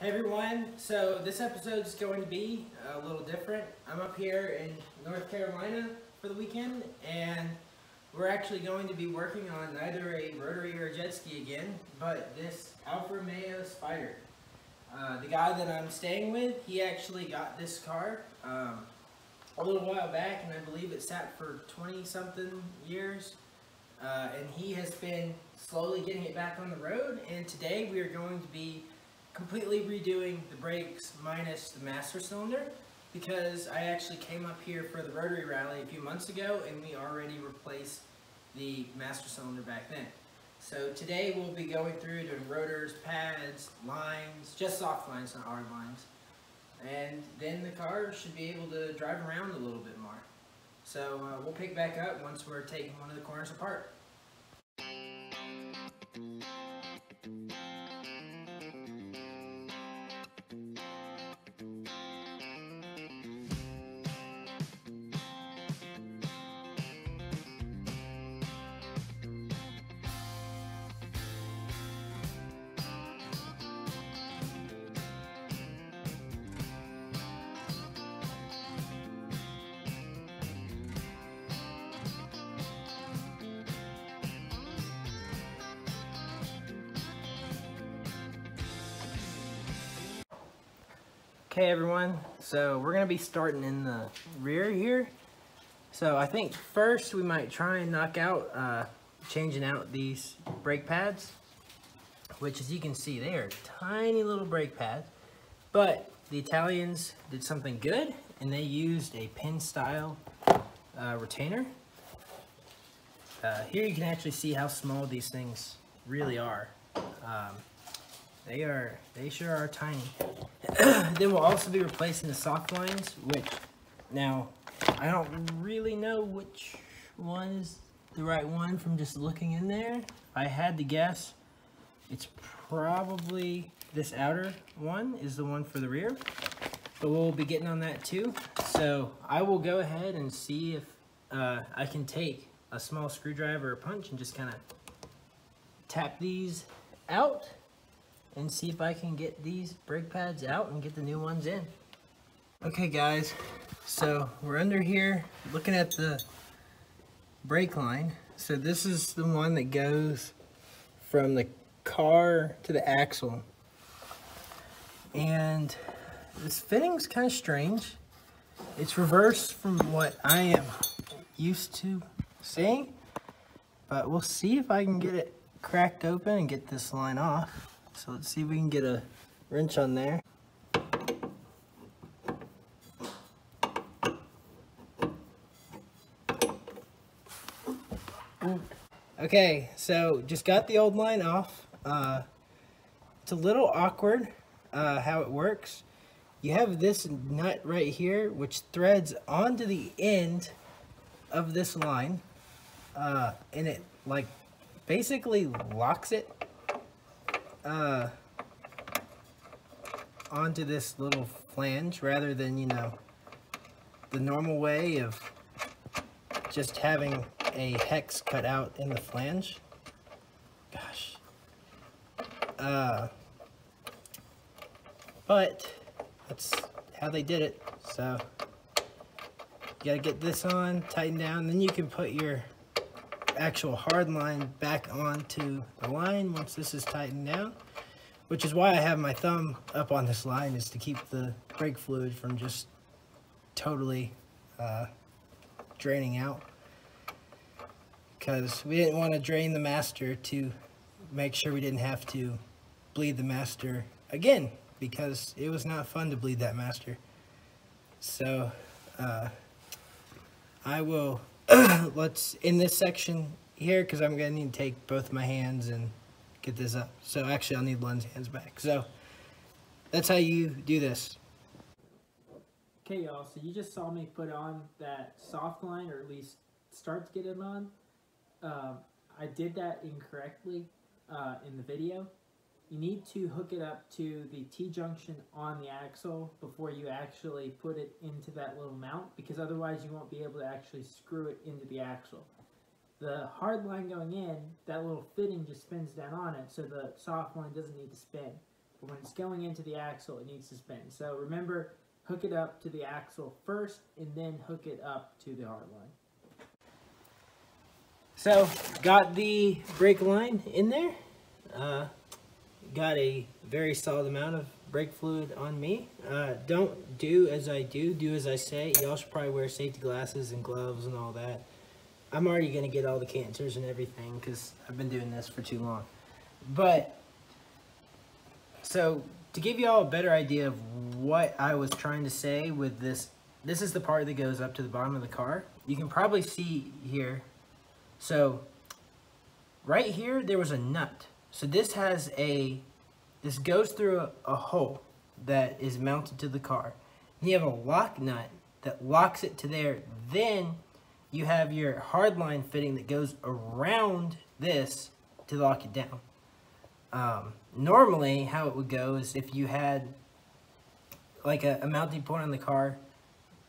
Hey everyone, so this episode is going to be a little different. I'm up here in North Carolina for the weekend, and we're actually going to be working on either a rotary or a jet ski again, but this Alfa Romeo Spider. The guy that I'm staying with, he actually got this car a little while back, and I believe it sat for 20-something years, and he has been slowly getting it back on the road, and today we are going to be completely redoing the brakes minus the master cylinder because I actually came up here for the rotary rally a few months ago and we already replaced the master cylinder back then. So today we'll be going through doing rotors, pads, lines, just soft lines, not hard lines. And then the car should be able to drive around a little bit more. So we'll pick back up once we're taking one of the corners apart. Hey everyone, so we're going to be starting in the rear here. So I think first we might try and knock out changing out these brake pads, which as you can see they are tiny little brake pads, but the Italians did something good and they used a pin style retainer. Here you can actually see how small these things really are. They sure are tiny. Then we'll also be replacing the soft lines, which now I don't really know which one is the right one from just looking in there. If I had to guess, it's probably this outer one is the one for the rear, but we'll be getting on that too. So I will go ahead and see if I can take a small screwdriver or punch and just kind of tap these out and see if I can get these brake pads out and get the new ones in. Okay guys, so we're under here looking at the brake line. So this is the one that goes from the car to the axle. And this fitting's kind of strange. It's reversed from what I am used to seeing, but we'll see if I can get it cracked open and get this line off. So let's see if we can get a wrench on there. Okay, so just got the old line off. It's a little awkward how it works. You have this nut right here, which threads onto the end of this line, and it like basically locks it onto this little flange rather than, you know, the normal way of just having a hex cut out in the flange. Gosh. But that's how they did it. So you gotta get this on, tighten down, then you can put your actual hard line back onto the line once this is tightened down, which is why I have my thumb up on this line, is to keep the brake fluid from just totally draining out, because we didn't want to drain the master to make sure we didn't have to bleed the master again, because it was not fun to bleed that master. So I will let's in this section here, because I'm gonna need to take both my hands and get this up. So actually I'll need Len's hands back. So that's how you do this. Okay y'all, so you just saw me put on that soft line, or at least start to get it on. I did that incorrectly in the video. You need to hook it up to the T-junction on the axle before you actually put it into that little mount, because otherwise you won't be able to actually screw it into the axle. The hard line going in, that little fitting just spins down on it, so the soft line doesn't need to spin. But when it's going into the axle, it needs to spin. So remember, hook it up to the axle first and then hook it up to the hard line. So got the brake line in there. Got a very solid amount of brake fluid on me. Don't do as I do, do as I say. Y'all should probably wear safety glasses and gloves and all that. I'm already gonna get all the cancers and everything because I've been doing this for too long. But so to give y'all a better idea of what I was trying to say with this, this is the part that goes up to the bottom of the car. You can probably see here. So right here, there was a nut. So this has a, this goes through a hole that is mounted to the car. You have a lock nut that locks it to there. Then you have your hard line fitting that goes around this to lock it down. Normally how it would go is if you had like a mounting point on the car,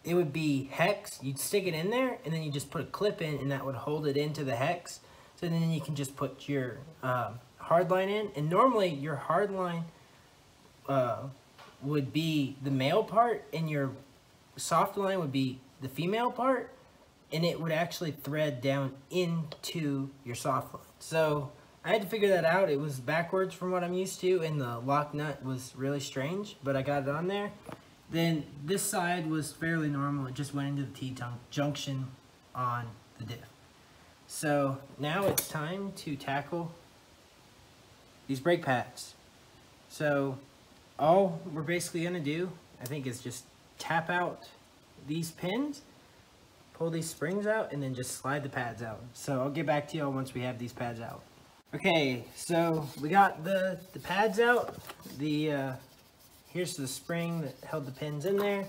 it would be hex. You'd stick it in there and then you just put a clip in and that would hold it into the hex. So then you can just put your hard line in, and normally your hard line would be the male part and your soft line would be the female part, and it would actually thread down into your soft line. So I had to figure that out. It was backwards from what I'm used to, and the lock nut was really strange, but I got it on there. Then this side was fairly normal. It just went into the T-junction on the diff. So now it's time to tackle these brake pads. So all we're basically gonna do, I think, is just tap out these pins, pull these springs out, and then just slide the pads out. So I'll get back to y'all once we have these pads out. Okay, so we got the pads out. Here's the spring that held the pins in there.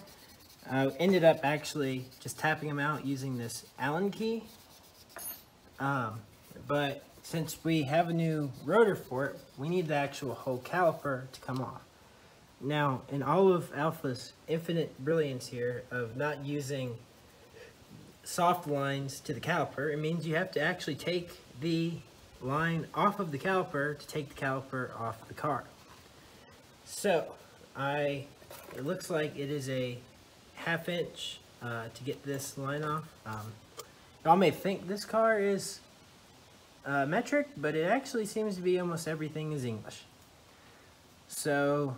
I ended up actually just tapping them out using this Allen key. But since we have a new rotor for it, we need the actual whole caliper to come off. Now, in all of Alfa's infinite brilliance here of not using soft lines to the caliper, it means you have to actually take the line off of the caliper to take the caliper off the car. So it looks like it is a 1/2 inch to get this line off. Y'all may think this car is metric, but it actually seems to be almost everything is English. So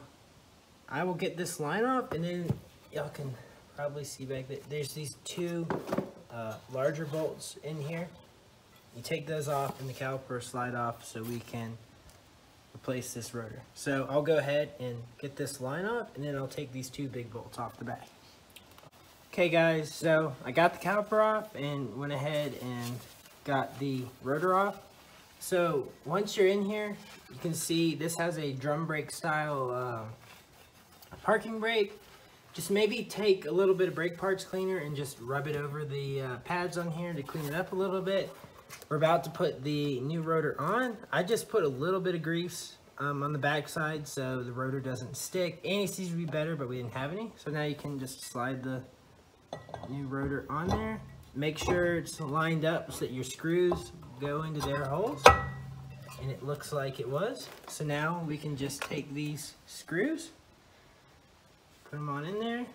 I will get this line off, and then y'all can probably see back that there's these two larger bolts in here. You take those off and the caliper slide off so we can replace this rotor. So I'll go ahead and get this line up, and then I'll take these two big bolts off the back. Okay guys, so I got the caliper off and went ahead and got the rotor off. So once you're in here, you can see this has a drum brake style parking brake. Just maybe take a little bit of brake parts cleaner and just rub it over the pads on here to clean it up a little bit. We're about to put the new rotor on. I just put a little bit of grease on the backside so the rotor doesn't stick. Anti-seize would be better, but we didn't have any. So now you can just slide the new rotor on there. Make sure it's lined up so that your screws go into their holes. And it looks like it was. So now we can just take these screws, put them on in there.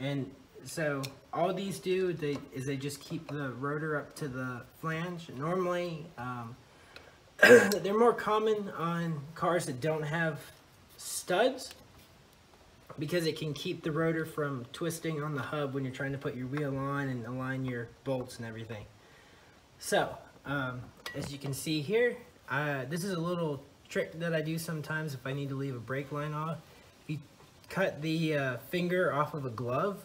And so all these do is they just keep the rotor up to the flange. Normally, they're more common on cars that don't have studs because it can keep the rotor from twisting on the hub when you're trying to put your wheel on and align your bolts and everything. So, as you can see here, this is a little trick that I do sometimes if I need to leave a brake line off. You cut the finger off of a glove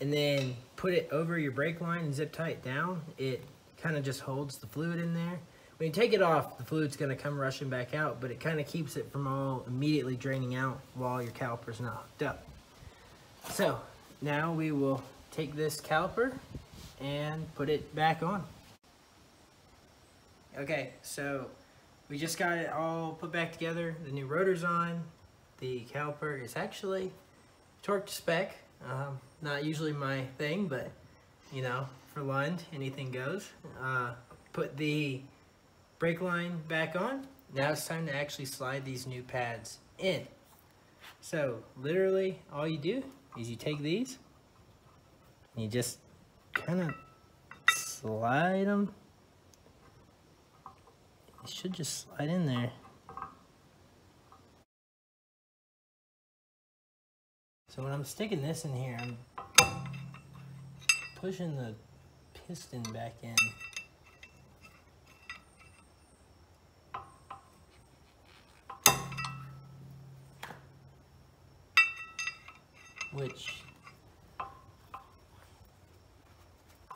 and then put it over your brake line and zip tie it down. It kind of just holds the fluid in there. When you take it off, the fluid's gonna come rushing back out, but it kind of keeps it from all immediately draining out while your caliper's not hooked up. So now we will take this caliper and put it back on. Okay, so we just got it all put back together. The new rotor's on. The caliper is actually torqued to spec. Not usually my thing, but you know, for Lund, anything goes. Put the Brake line back on. Now it's time to actually slide these new pads in. So literally all you do is you take these and you just kind of slide them. It should just slide in there. So when I'm sticking this in here, I'm pushing the piston back in. Which,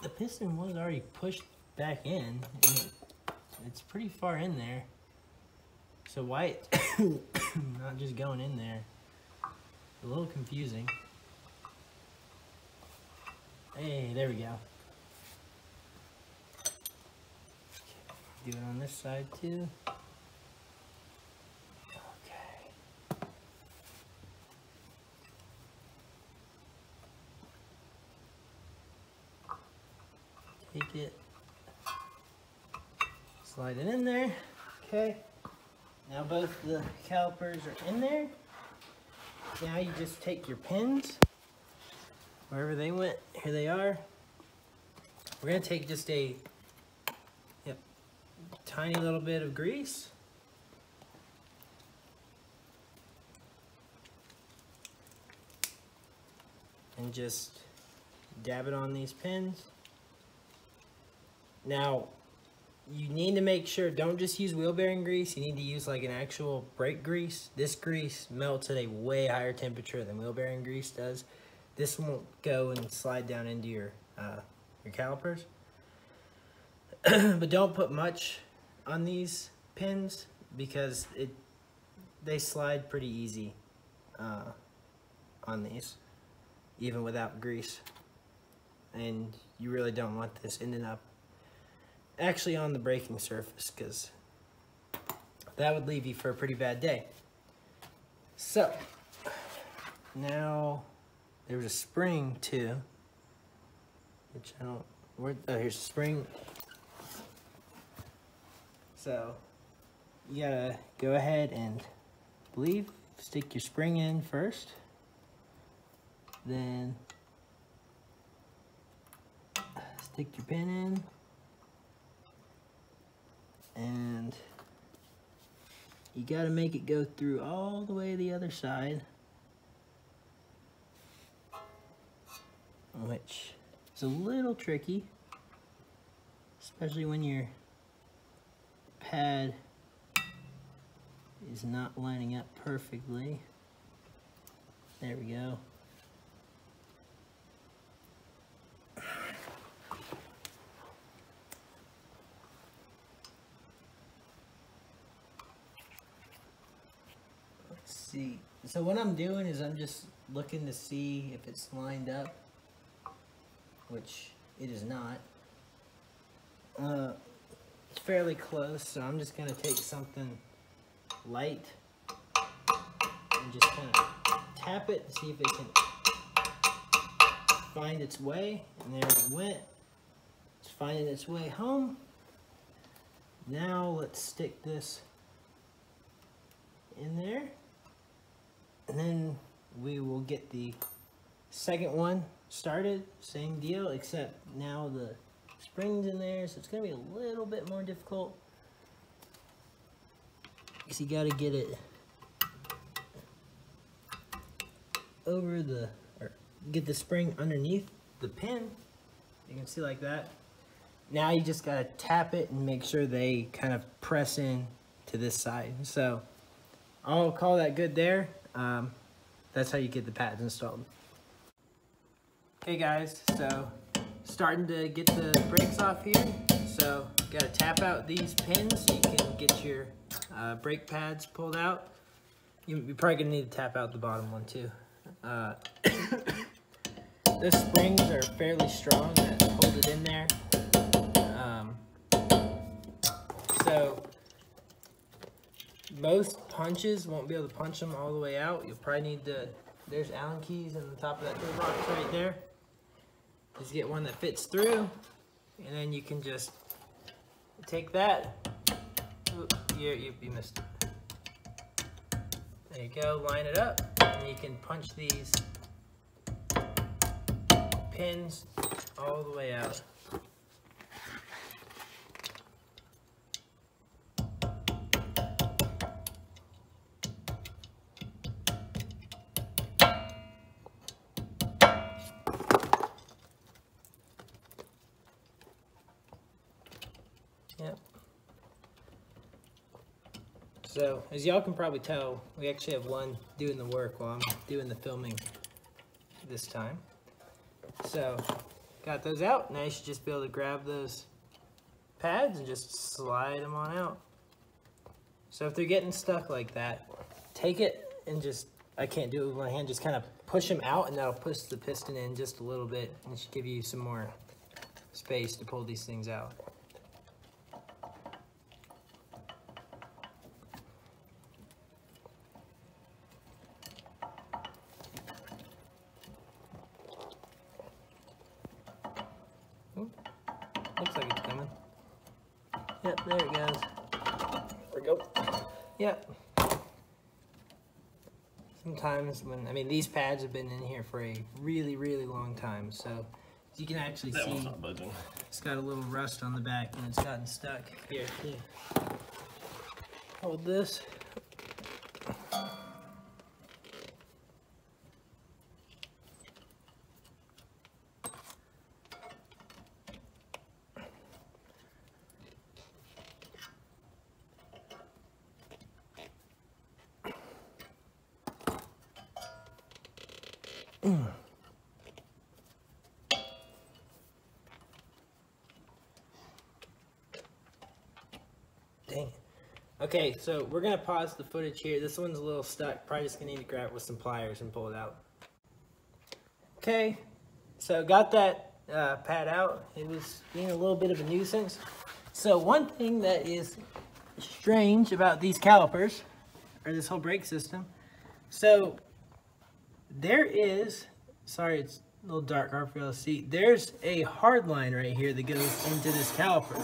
the piston was already pushed back in, and it's pretty far in there, so why it not just going in there, a little confusing. Hey, there we go. Do it on this side too. Take it, slide it in there. Okay, now both the calipers are in there. Now you just take your pins, wherever they went, here they are. We're gonna take just a tiny little bit of grease. And just dab it on these pins. Now, you need to make sure, don't just use wheel bearing grease, you need to use like an actual brake grease. This grease melts at a way higher temperature than wheel bearing grease does. This won't go and slide down into your calipers. But don't put much on these pins because they slide pretty easy on these, even without grease. And you really don't want this ending up actually on the braking surface, because that would leave you for a pretty bad day. So now there was a spring too, which I don't, oh, here's a spring. So you gotta go ahead and stick your spring in first, then stick your pin in, and you got to make it go through all the way the other side, which is a little tricky, especially when your pad is not lining up perfectly. There we go. See, so what I'm doing is I'm just looking to see if it's lined up, which it is not. It's fairly close, so I'm just gonna take something light and just kind of tap it and see if it can find its way. And there it went. It's finding its way home. Now let's stick this in there. And then we will get the second one started, same deal, except now the spring's in there, so it's gonna be a little bit more difficult. Because you gotta get it over the, or get the spring underneath the pin. You can see like that. Now you just gotta tap it and make sure they kind of press in to this side. So I'll call that good there. That's how you get the pads installed. Okay guys, so starting to get the brakes off here. So you gotta tap out these pins so you can get your brake pads pulled out. You're probably gonna need to tap out the bottom one too. The springs are fairly strong that hold it in there. So most punches won't be able to punch them all the way out. You'll probably need to, there's Allen keys on the top of that toolbox right there. Just get one that fits through, and then you can just take that you missed it. There you go, line it up, and you can punch these pins all the way out. Yep. So, as y'all can probably tell, we actually have one doing the work while I'm doing the filming this time. So, got those out. Now you should just be able to grab those pads and just slide them on out. So if they're getting stuck like that, take it and just, I can't do it with my hand, just kind of push them out, and that'll push the piston in just a little bit, and it should give you some more space to pull these things out. Looks like it's coming. Yep, there it goes. There we go. Yep. Sometimes when, I mean, these pads have been in here for a really, really long time, so you can actually see. That one's not budging. It's got a little rust on the back and it's gotten stuck. Here, yeah. Hold this. Dang. Okay, so we're gonna pause the footage here. This one's a little stuck. Probably just gonna need to grab it with some pliers and pull it out. Okay, so got that pad out. It was being a little bit of a nuisance. So one thing that is strange about these calipers, or this whole brake system, so there is, sorry it's a little dark, hard for y'all to see, there's a hard line right here that goes into this caliper.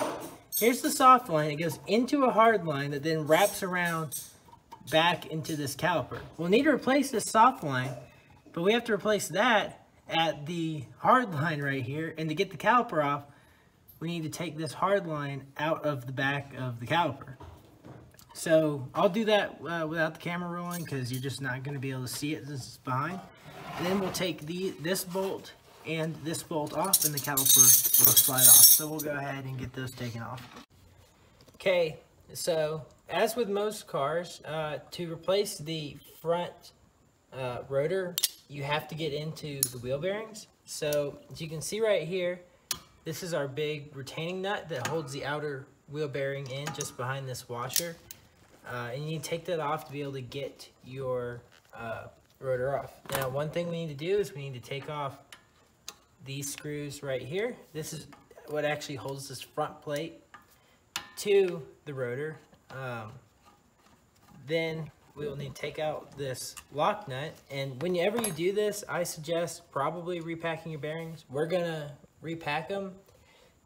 Here's the soft line, it goes into a hard line that then wraps around back into this caliper. We'll need to replace this soft line, but we have to replace that at the hard line right here, and to get the caliper off, we need to take this hard line out of the back of the caliper. So I'll do that without the camera rolling because you're just not going to be able to see it since it's behind. And then we'll take this bolt and this bolt off and the caliper will slide off. So we'll go ahead and get those taken off. Okay, so as with most cars, to replace the front rotor, you have to get into the wheel bearings. So as you can see right here, this is our big retaining nut that holds the outer wheel bearing in just behind this washer. And you need to take that off to be able to get your rotor off. Now, one thing we need to do is we need to take off these screws right here. This is what actually holds this front plate to the rotor. Then we will need to take out this lock nut. And whenever you do this, I suggest probably repacking your bearings. We're gonna repack them,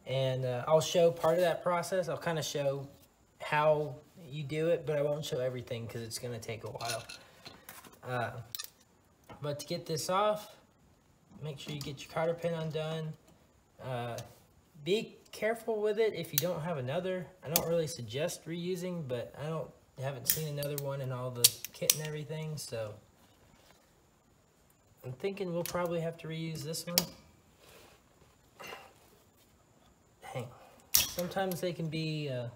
and I'll show part of that process. I'll kind of show how you do it, but I won't show everything because it's going to take a while. But to get this off, make sure you get your cotter pin undone. Be careful with it if you don't have another. I don't really suggest reusing, but I haven't seen another one in all the kit and everything, so I'm thinking we'll probably have to reuse this one. Dang. Sometimes they can be a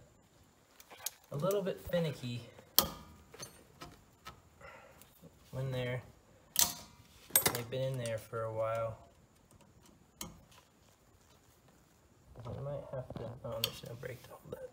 little bit finicky when they've been in there for a while. I might have to, oh, there's no brake to hold that.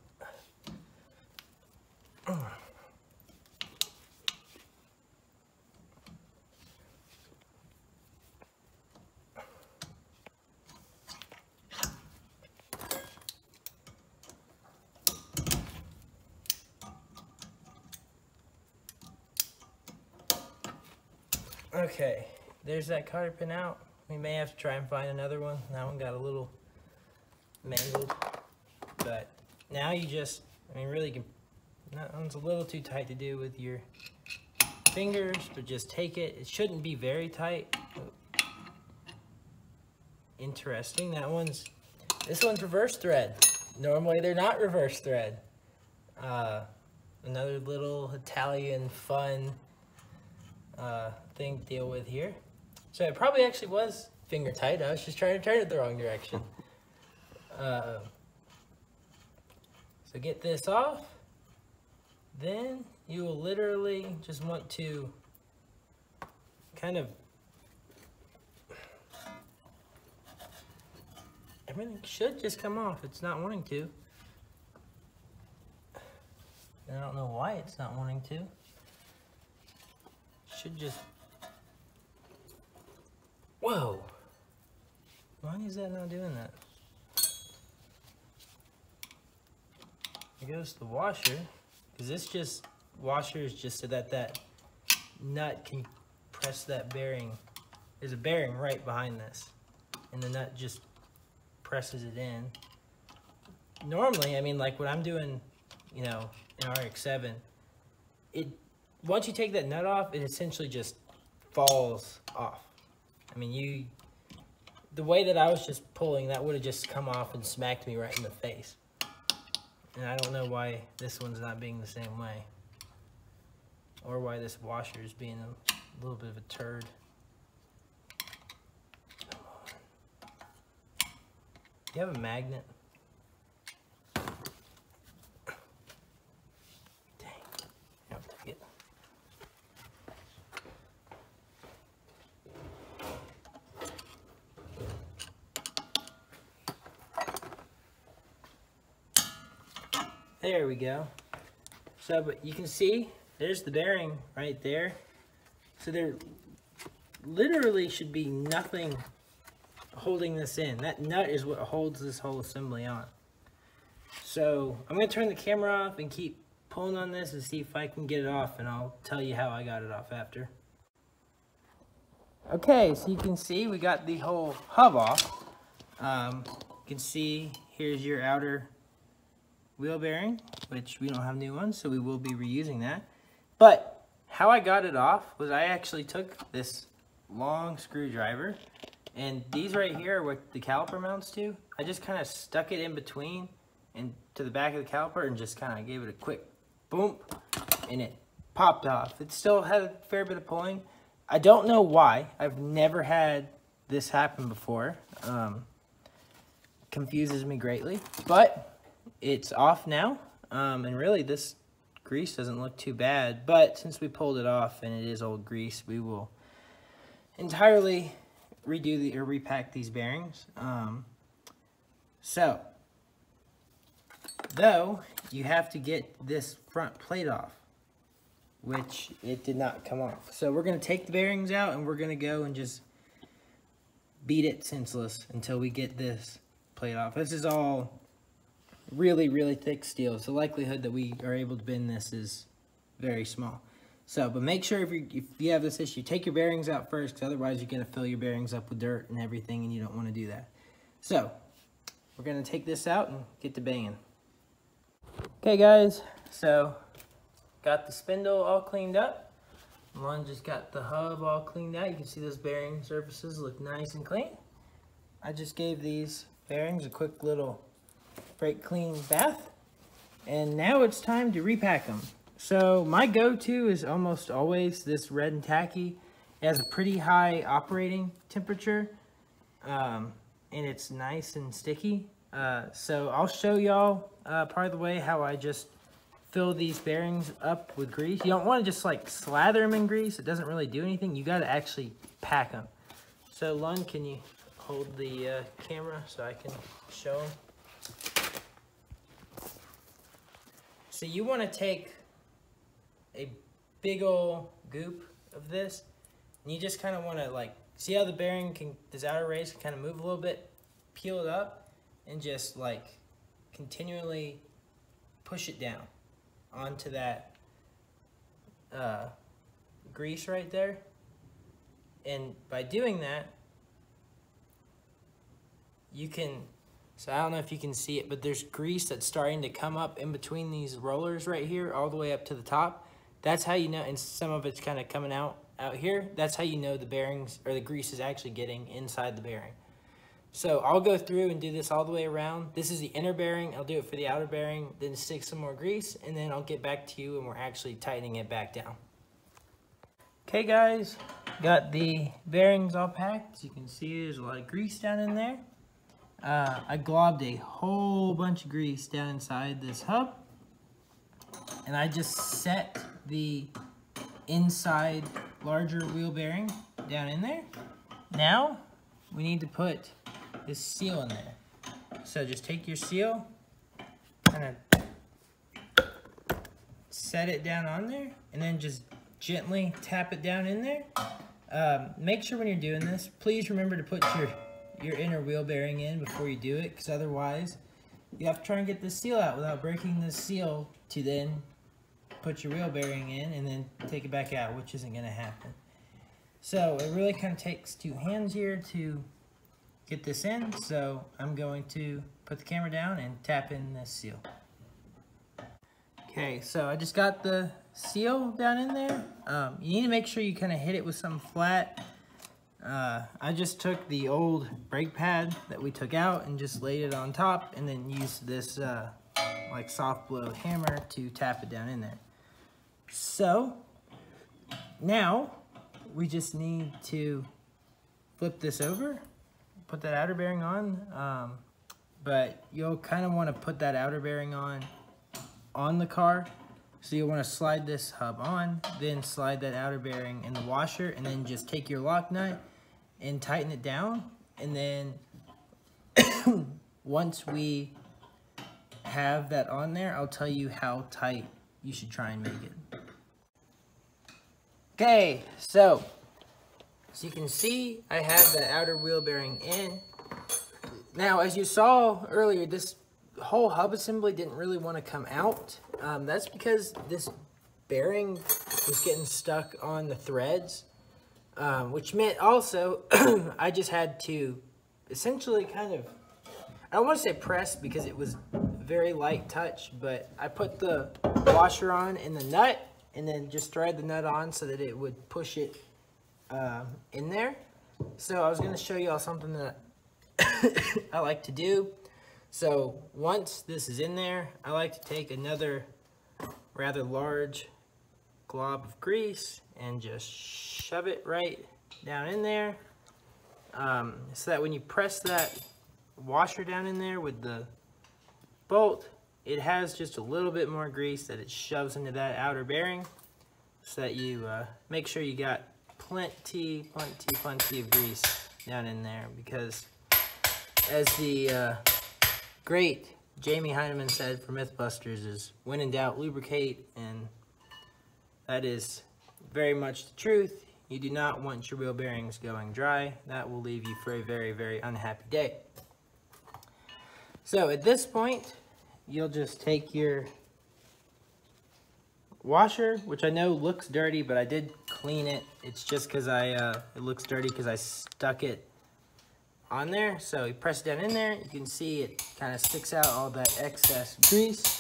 Okay, there's that cotter pin out. We may have to try and find another one. That one got a little mangled, but now you just, I mean, really can That one's a little too tight to do with your fingers, but just take it. It shouldn't be very tight. Oh. Interesting. That one's, this one's reverse thread. Normally they're not reverse thread. Another little Italian fun thing to deal with here. So it probably actually was finger tight. I was just trying to turn it the wrong direction. So get this off. Then you will literally just want to kind of, everything should just come off. It's not wanting to. And I don't know why it's not wanting to. Should just, whoa. Why is that not doing that? It goes to the washer. Cause this just, washer is just so that that nut can press that bearing. There's a bearing right behind this. And the nut just presses it in. Normally, I mean, like what I'm doing, you know, in RX-7, it, once you take that nut off, it essentially just falls off. I mean, you, the way that I was just pulling, that would have just come off and smacked me right in the face. And I don't know why this one's not being the same way, or why this washer is being a little bit of a turd. Come on. Do you have a magnet? Dang. I'll take it. There we go. So, but you can see, there's the bearing right there. So there literally should be nothing holding this in. That nut is what holds this whole assembly on. So I'm gonna turn the camera off and keep pulling on this and see if I can get it off, and I'll tell you how I got it off after. Okay, so you can see we got the whole hub off. You can see here's your outer wheel bearing, which we don't have new ones, so we will be reusing that. But how I got it off was I actually took this long screwdriver, and these right here are what the caliper mounts to. I just kind of stuck it in between and to the back of the caliper and just kind of gave it a quick boom, and it popped off. It still had a fair bit of pulling. I don't know why. I've never had this happen before. Confuses me greatly, but it's off now, and really this grease doesn't look too bad, but since we pulled it off and it is old grease, we will entirely redo the, or repack these bearings. So, though, you have to get this front plate off, which it did not come off. So we're going to take the bearings out and we're going to go and just beat it senseless until we get this plate off. This is all really, really thick steel. So the likelihood that we are able to bend this is very small. So, but make sure if you have this issue, take your bearings out first, because otherwise you're going to fill your bearings up with dirt and everything, and you don't want to do that. So, we're going to take this out and get to banging. Okay, guys. So, got the spindle all cleaned up. One just got the hub all cleaned out. You can see those bearing surfaces look nice and clean. I just gave these bearings a quick little brake clean bath, and now it's time to repack them. So my go-to is almost always this red and tacky. It has a pretty high operating temperature, and it's nice and sticky. So I'll show y'all part of the way how I just fill these bearings up with grease. You don't want to just like slather them in grease. It doesn't really do anything. You got to actually pack them. So Lon, can you hold the camera so I can show them? So you want to take a big ol' goop of this, and you just kind of want to like, see how the bearing can, this outer race can kind of move a little bit, peel it up, and just like continually push it down onto that grease right there. And by doing that, you can So I don't know if you can see it, but there's grease that's starting to come up in between these rollers right here, all the way up to the top. That's how you know, and some of it's kind of coming out here. That's how you know the bearings or the grease is actually getting inside the bearing. So I'll go through and do this all the way around. This is the inner bearing. I'll do it for the outer bearing, then stick some more grease, and then I'll get back to you and we're actually tightening it back down. Okay guys, got the bearings all packed. As you can see, there's a lot of grease down in there. I globbed a whole bunch of grease down inside this hub, and I just set the inside larger wheel bearing down in there. Now we need to put this seal in there. So just take your seal, kind of set it down on there, and then just gently tap it down in there. Make sure when you're doing this, please remember to put your inner wheel bearing in before you do it, because otherwise you have to try and get the seal out without breaking the seal to then put your wheel bearing in and then take it back out, which isn't going to happen. So it really kind of takes two hands here to get this in, so I'm going to put the camera down and tap in this seal. Okay, so I just got the seal down in there. You need to make sure you kind of hit it with something flat. I just took the old brake pad that we took out and just laid it on top, and then used this like soft blow hammer to tap it down in there. So now we just need to flip this over, put that outer bearing on, but you'll kind of want to put that outer bearing on the car. So you'll want to slide this hub on, then slide that outer bearing in the washer, and then just take your lock nut and tighten it down. And then once we have that on there, I'll tell you how tight you should try and make it. Okay, so as you can see, I have that outer wheel bearing in. Now, as you saw earlier, this whole hub assembly didn't really want to come out. That's because this bearing was getting stuck on the threads, which meant also I just had to essentially kind of, I don't want to say press because it was very light touch, but I put the washer on and the nut, and then just thread the nut on so that it would push it in there. So I was going to show you all something that I like to do. So once this is in there, I like to take another rather large glob of grease and just shove it right down in there, so that when you press that washer down in there with the bolt, it has just a little bit more grease that it shoves into that outer bearing, so that you make sure you got plenty of grease down in there, because as the great Jamie Heineman said for Mythbusters is, when in doubt, lubricate, and that is very much the truth. You do not want your wheel bearings going dry. That will leave you for a very, very unhappy day. So at this point, you'll just take your washer, which I know looks dirty, but I did clean it. It's just because it looks dirty because I stuck it on there. So you press it down in there, you can see it kind of sticks out all that excess grease.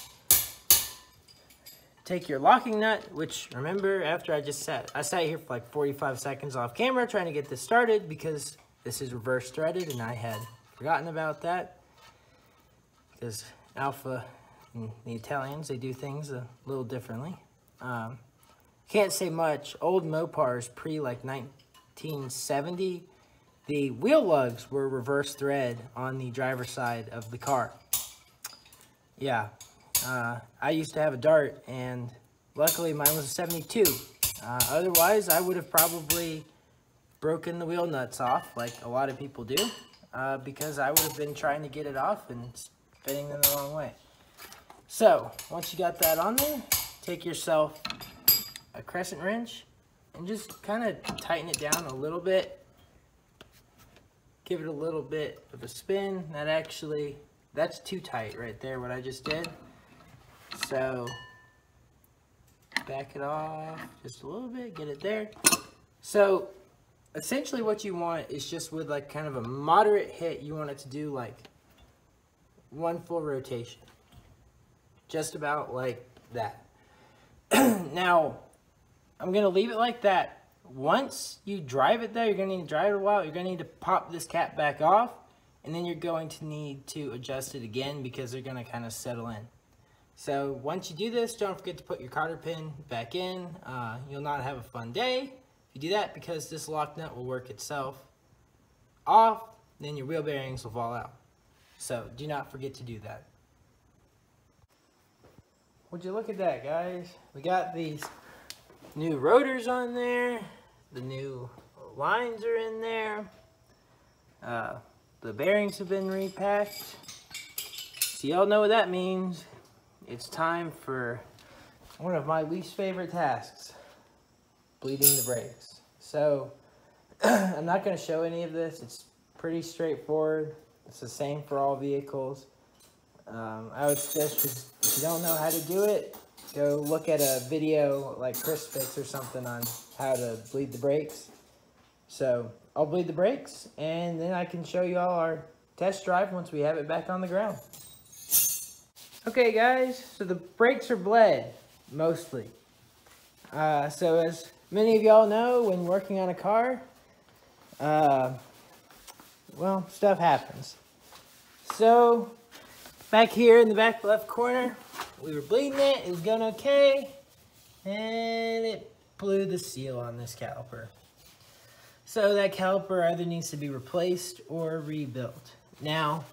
Take your locking nut, which, remember, after I sat here for like 45 seconds off camera trying to get this started, because this is reverse threaded and I had forgotten about that, because Alfa and the Italians, they do things a little differently. Can't say much. Old Mopars pre like 1970, the wheel lugs were reverse thread on the driver's side of the car. Yeah, I used to have a Dart, and luckily mine was a 72. Otherwise, I would have probably broken the wheel nuts off like a lot of people do, because I would have been trying to get it off and spinning them the wrong way. So once you got that on there, take yourself a crescent wrench and just kind of tighten it down a little bit. Give it a little bit of a spin. That's too tight right there, what I just did. So back it off just a little bit, get it there. So essentially what you want is, just with like kind of a moderate hit, you want it to do like one full rotation. Just about like that. Now, I'm gonna leave it like that. Once you drive it though, you're gonna need to drive it a while, you're gonna need to pop this cap back off, and then you're going to need to adjust it again because they're gonna kind of settle in. So once you do this, don't forget to put your cotter pin back in. You'll not have a fun day if you do that because this lock nut will work itself off, then your wheel bearings will fall out. So do not forget to do that. Would you look at that, guys? We got these new rotors on there. The new lines are in there. The bearings have been repacked. So y'all know what that means. It's time for one of my least favorite tasks, bleeding the brakes. So I'm not going to show any of this. It's pretty straightforward. It's the same for all vehicles. I would suggest if you don't know how to do it, go look at a video like Chris Fix or something on how to bleed the brakes. So I'll bleed the brakes and then I can show you all our test drive once we have it back on the ground. Okay guys, so the brakes are bled, mostly. So as many of y'all know, when working on a car, well, stuff happens. So back here in the back left corner, we were bleeding it. It was going okay, and it blew the seal on this caliper. So that caliper either needs to be replaced or rebuilt. Now,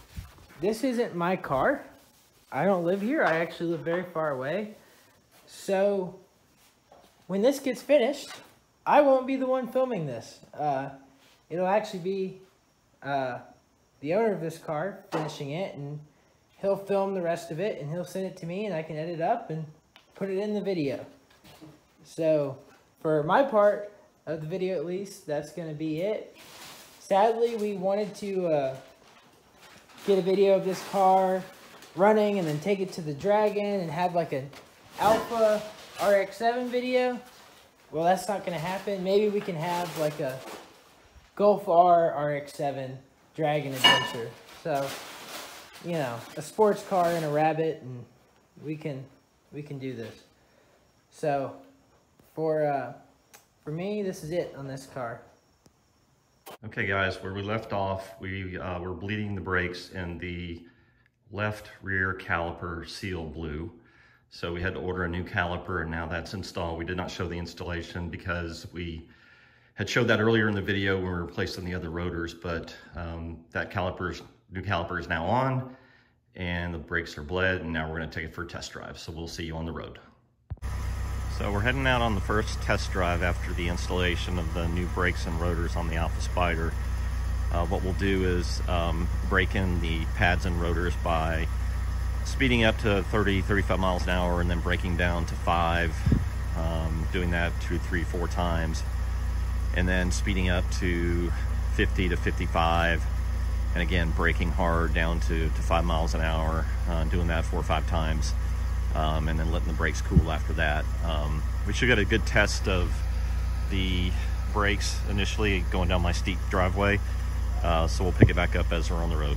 this isn't my car. I don't live here. I actually live very far away. So when this gets finished, I won't be the one filming this. It'll actually be the owner of this car finishing it, and he'll film the rest of it, and he'll send it to me, and I can edit it up and put it in the video. So, for my part of the video at least, that's going to be it. Sadly, we wanted to get a video of this car running and then take it to the Dragon and have like an Alfa RX-7 video. Well, that's not going to happen. Maybe we can have like a Golf R RX-7 Dragon adventure. So, you know, a sports car and a rabbit, and we can do this. So for me, this is it on this car. Okay guys, where we left off, we were bleeding the brakes and the left rear caliper seal blew. So we had to order a new caliper, and now that's installed. We did not show the installation because we had showed that earlier in the video when we were replacing the other rotors, but that new caliper is now on, and the brakes are bled, and now we're going to take it for a test drive. So we'll see you on the road. So we're heading out on the first test drive after the installation of the new brakes and rotors on the Alfa Spider. What we'll do is break in the pads and rotors by speeding up to 30, 35 miles an hour, and then breaking down to 5, doing that 2, 3, 4 times, and then speeding up to 50 to 55, and again, braking hard down to 5 miles an hour, doing that 4 or 5 times, and then letting the brakes cool after that. We should get a good test of the brakes initially going down my steep driveway, so we'll pick it back up as we're on the road.